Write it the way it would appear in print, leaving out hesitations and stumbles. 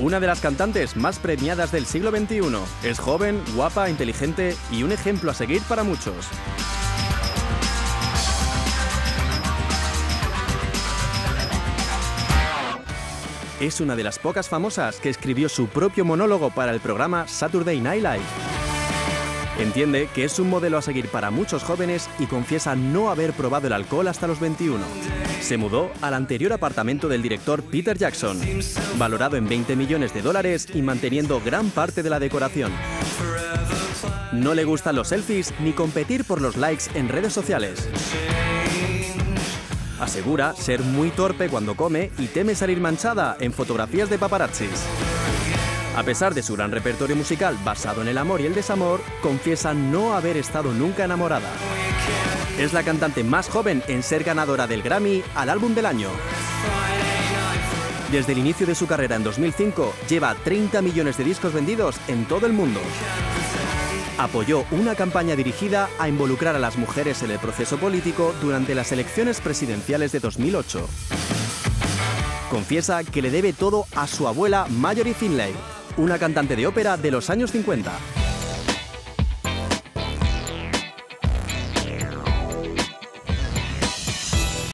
una de las cantantes más premiadas del siglo XXI. Es joven, guapa, inteligente y un ejemplo a seguir para muchos. Es una de las pocas famosas que escribió su propio monólogo para el programa Saturday Night Live. Entiende que es un modelo a seguir para muchos jóvenes y confiesa no haber probado el alcohol hasta los 21. Se mudó al anterior apartamento del director Peter Jackson, valorado en 20 millones de dólares y manteniendo gran parte de la decoración. No le gustan los selfies ni competir por los likes en redes sociales. Asegura ser muy torpe cuando come y teme salir manchada en fotografías de paparazzis. A pesar de su gran repertorio musical basado en el amor y el desamor, confiesa no haber estado nunca enamorada. Es la cantante más joven en ser ganadora del Grammy al álbum del año. Desde el inicio de su carrera en 2005, lleva 30 millones de discos vendidos en todo el mundo. Apoyó una campaña dirigida a involucrar a las mujeres en el proceso político durante las elecciones presidenciales de 2008. Confiesa que le debe todo a su abuela Marjorie Finlay, una cantante de ópera de los años 50.